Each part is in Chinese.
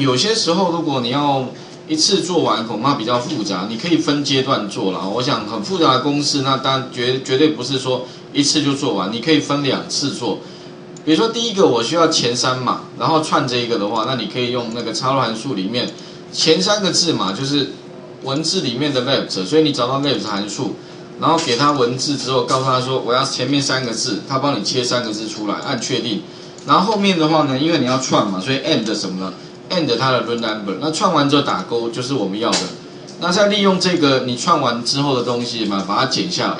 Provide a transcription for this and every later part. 有些时候如果你要一次做完，恐怕比较复杂，你可以分阶段做啦。我想很复杂的公式，那当然绝对不是说一次就做完，你可以分两次做。比如说第一个我需要前三码，然后串这一个的话，那你可以用那个插入函数里面前三个字嘛，就是文字里面的 left， 所以你找到 left 函数。 然后给他文字之后，告诉他说我要前面三个字，他帮你切三个字出来，按确定。然后后面的话呢，因为你要串嘛，所以 end 什么呢 ？end 它的 root number。那串完之后打勾就是我们要的。那再利用这个你串完之后的东西嘛，把它剪下来。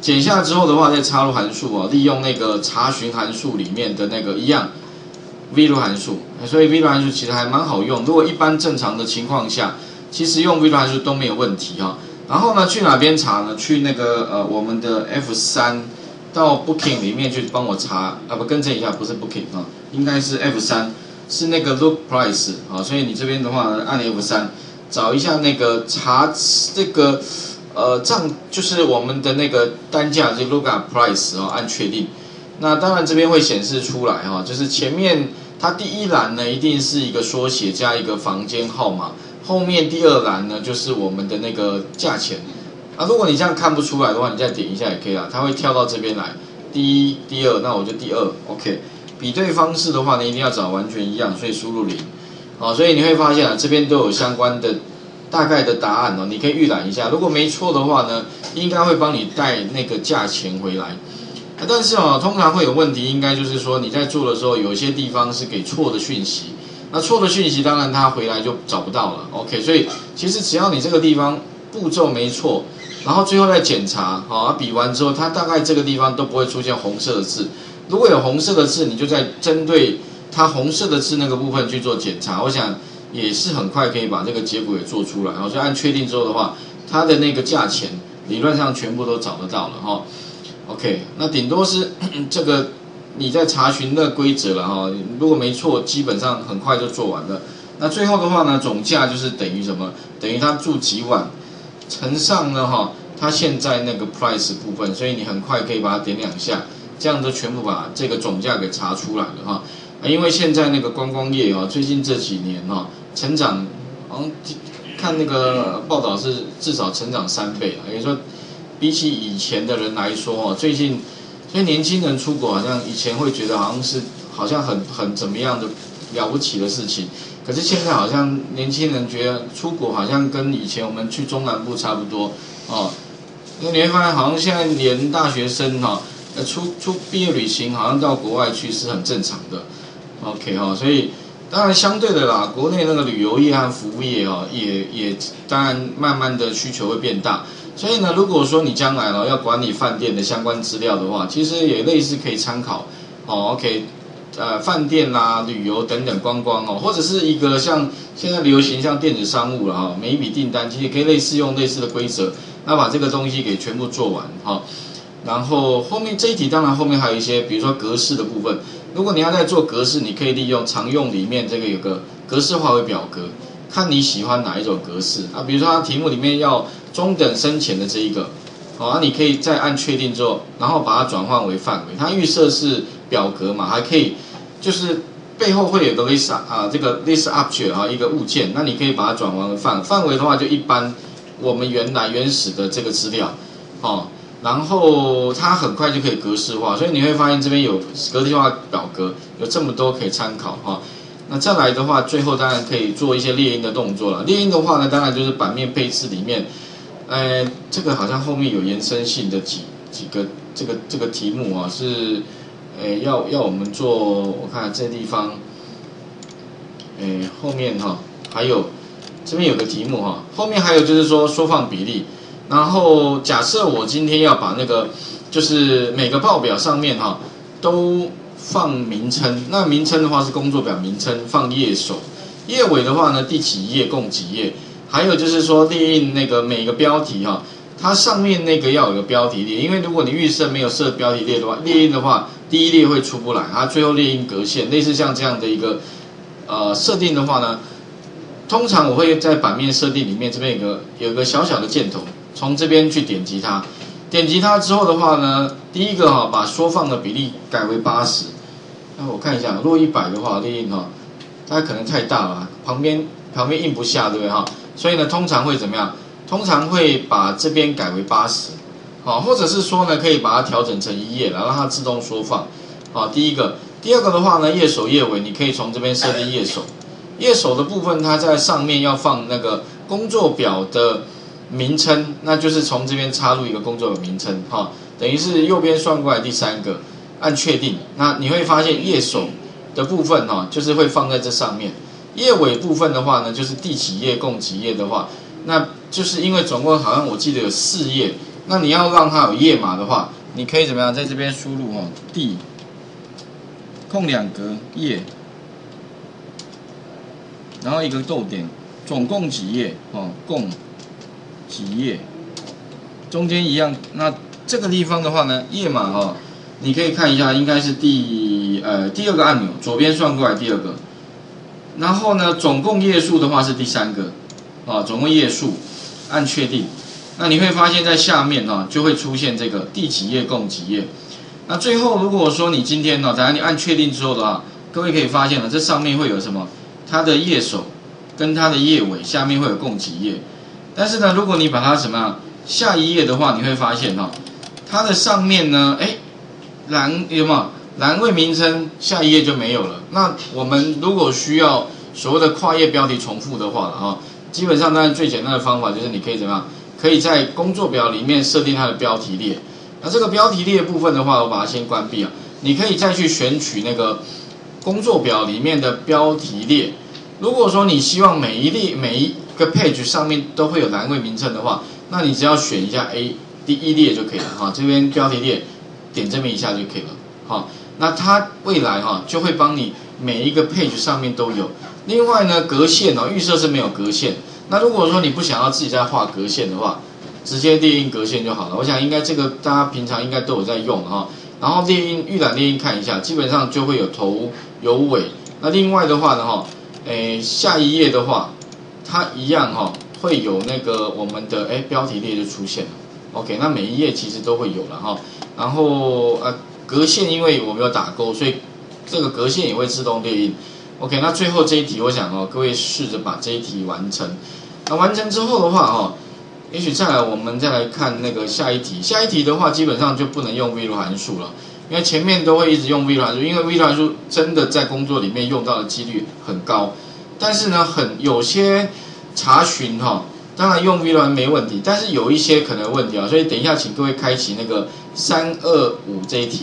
剪下来之后的话，再插入函数啊，利用那个查询函数里面的那个一样 VLOOKUP 函数。所以 VLOOKUP 函数其实还蛮好用，如果一般正常的情况下，其实用 VLOOKUP 函数都没有问题哈。 然后呢，去哪边查呢？去那个我们的 F3 到 Booking 里面去帮我查啊，不更正一下，不是 Booking 啊，应该是 F3 是那个 Look Price 啊，所以你这边的话呢，按 F3 找一下那个查这个账，就是我们的那个单价就 Lookup Price 啊，按确定。那当然这边会显示出来哈、啊，就是前面它第一栏呢一定是一个缩写加一个房间号码。 后面第二栏呢，就是我们的那个价钱啊。如果你这样看不出来的话，你再点一下也可以啦。它会跳到这边来，第一、第二，那我就第二。OK， 比对方式的话呢，一定要找完全一样，所以输入0。好，所以你会发现啊，这边都有相关的大概的答案哦，你可以预览一下。如果没错的话呢，应该会帮你带那个价钱回来。啊、但是哦，通常会有问题，应该就是说你在做的时候，有些地方是给错的讯息。 那错的讯息，当然他回来就找不到了。OK， 所以其实只要你这个地方步骤没错，然后最后再检查，好、啊，比完之后，它大概这个地方都不会出现红色的字。如果有红色的字，你就在针对它红色的字那个部分去做检查。我想也是很快可以把这个结果给做出来。然后就按确定之后的话，它的那个价钱理论上全部都找得到了哈、哦。OK， 那顶多是这个。 你在查询的规则了哈，如果没错，基本上很快就做完了。那最后的话呢，总价就是等于什么？等于他住几晚，乘上呢哈，他现在那个 price 部分，所以你很快可以把它点两下，这样就全部把这个总价给查出来了哈。因为现在那个观光业啊，最近这几年哈，成长，看那个报道是至少成长3倍了，也就是说，比起以前的人来说哦，最近。 所以年轻人出国好像以前会觉得好像很怎么样的了不起的事情，可是现在好像年轻人觉得出国好像跟以前我们去中南部差不多哦，因为你会发现好像现在连大学生哈、哦，出毕业旅行好像到国外去是很正常的 ，OK 哈、哦，所以当然相对的啦，国内那个旅游业和服务业哦，也当然慢慢的需求会变大。 所以呢，如果说你将来了要管理饭店的相关资料的话，其实也类似可以参考哦。OK， 饭店啦、旅游等等观光哦，或者是一个像现在流行像电子商务了哈、哦，每一笔订单其实可以类似用类似的规则，那把这个东西给全部做完哈、哦。然后后面这一题当然后面还有一些，比如说格式的部分，如果你要再做格式，你可以利用常用里面这个有个格式化为表格，看你喜欢哪一种格式啊，比如说它题目里面要。 中等深浅的这一个，好、啊，你可以再按确定之后，然后把它转换为范围。它预设是表格嘛，还可以就是背后会有个 list 啊，这个 list object 啊一个物件，那你可以把它转换为范围的话，就一般我们原始的这个资料，哦，然后它很快就可以格式化，所以你会发现这边有格式化表格，有这么多可以参考哈。哦 那再来的话，最后当然可以做一些列印的动作了。列印的话呢，当然就是版面配置里面，这个好像后面有延伸性的几个这个题目啊，是，要我们做，我看这地方，后面哈、还有这边有个题目哈、后面还有就是说缩放比例，然后假设我今天要把那个就是每个报表上面哈、都。 放名称，那名称的话是工作表名称，放页首，页尾的话呢，第几页共几页，还有就是说列印那个每个标题哈、哦，它上面那个要有个标题列，因为如果你预设没有设标题列的话，列印的话第一列会出不来，它最后列印格线，类似像这样的一个设定的话呢，通常我会在版面设定里面这边有个小小的箭头，从这边去点击它。 点击它之后的话呢，第一个哈、哦，把缩放的比例改为80。那我看一下，若100的话，列印哈，它可能太大了，旁边印不下，对不对哈？所以呢，通常会怎么样？通常会把这边改为80，好，或者是说呢，可以把它调整成一页，然后让它自动缩放。好，第一个，第二个的话呢，页首页尾你可以从这边设定页首。页首的部分，它在上面要放那个工作表的名称，那就是从这边插入一个工作表名称，哈，等于是右边算过来第三个，按确定，那你会发现页首的部分哈，就是会放在这上面。页尾部分的话呢，就是第几页共几页的话，那就是因为总共好像我记得有4页，那你要让它有页码的话，你可以怎么样，在这边输入哦，第空2格页。然后一个逗点，总共几页哦？共几页？中间一样。那这个地方的话呢，页码哦，你可以看一下，应该是第二个按钮，左边算过来第二个。然后呢，总共页数的话是第三个，哦，总共页数，按确定。那你会发现在下面哦，就会出现这个第几页共几页。那最后如果说你今天呢，等下你按确定之后的话，各位可以发现了，这上面会有什么？它的页首跟它的页尾下面会有共几页，但是呢，如果你把它什么样下一页的话，你会发现哈、哦，它的上面呢，哎，栏有没有栏位名称下一页就没有了。那我们如果需要所谓的跨页标题重复的话了哈、哦，基本上当然最简单的方法就是你可以怎么样，可以在工作表里面设定它的标题列。那这个标题列部分的话，我把它先关闭啊，你可以再去选取那个工作表里面的标题列。如果说你希望每一个 page 上面都会有栏位名称的话，那你只要选一下 A 第一列就可以了哈，这边标题列点这边一下就可以了哈。那它未来哈就会帮你每一个 page 上面都有。另外呢，格线哦，预设是没有格线。那如果说你不想要自己再画格线的话，直接列印格线就好了。我想应该这个大家平常应该都有在用哈。然后列印预览列印看一下，基本上就会有头有尾。那另外的话呢哈。诶，下一页的话，它一样哈、哦，会有那个我们的诶标题列就出现了。OK， 那每一页其实都会有了哈、哦。然后格线因为我没有打勾，所以这个格线也会自动列印。OK， 那最后这一题，我想哦，各位试着把这一题完成。那完成之后的话哦，也许我们再来看那个下一题。下一题的话，基本上就不能用 VLOOKUP 函数了。因为前面都会一直用 VLOOKUP 函数，因为 VLOOKUP 函数真的在工作里面用到的几率很高，但是呢，有些查询哈、哦，当然用 VLOOKUP 没问题，但是有一些可能问题啊，所以等一下请各位开启那个325这一题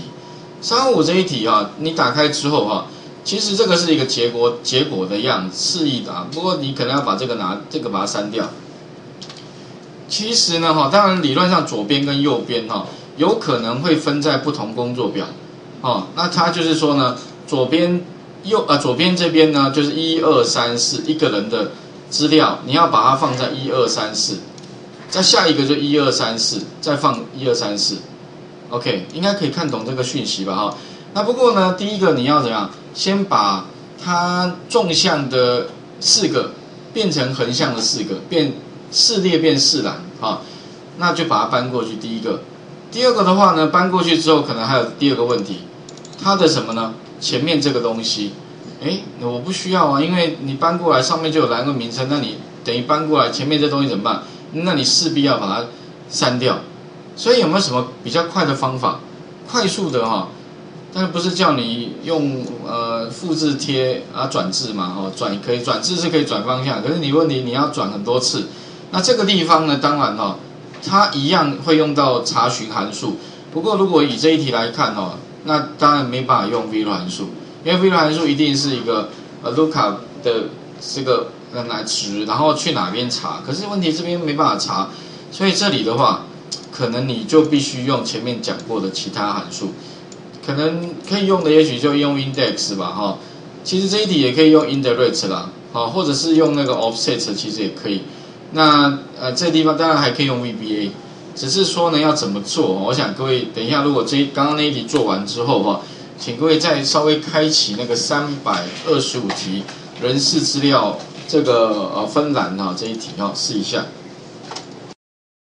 ，325这一题啊，你打开之后哈、啊，其实这个是一个结果的样子，示意的、啊，不过你可能要把这个把它删掉。其实呢哈，当然理论上左边跟右边哈、啊。有可能会分在不同工作表，哦，那它就是说呢，左边这边呢就是1234一个人的资料，你要把它放在1234，再下一个就1234，再放1234 ，OK， 应该可以看懂这个讯息吧？哈，那不过呢，第一个你要怎样，先把它纵向的4个变成横向的4个，变4列变4栏，哈、哦，那就把它搬过去，第一个。第二个的话呢，搬过去之后，可能还有第二个问题，它的什么呢？前面这个东西，哎，我不需要啊，因为你搬过来上面就有栏位名称，那你等于搬过来前面这东西怎么办？那你势必要把它删掉。所以有没有什么比较快的方法，快速的哈、哦？但是不是叫你用复制贴啊转置嘛？哦，可以转置是可以转方向，可是你问题你要转很多次，那这个地方呢，当然哦。它一样会用到查询函数，不过如果以这一题来看哦，那当然没办法用 VLOOKUP 函数，因为 VLOOKUP 函数一定是一个lookup 的这个来值，然后去哪边查，可是问题这边没办法查，所以这里的话，可能你就必须用前面讲过的其他函数，可能可以用的也许就用 INDEX 吧哈、哦，其实这一题也可以用 INDIRECT 啦，好、哦，或者是用那个 OFFSET 其实也可以。那这地方当然还可以用 VBA， 只是说呢要怎么做？我想各位等一下，如果刚刚那一题做完之后哈，请各位再稍微开启那个325题人事资料这个分栏哈这一题哈试一下。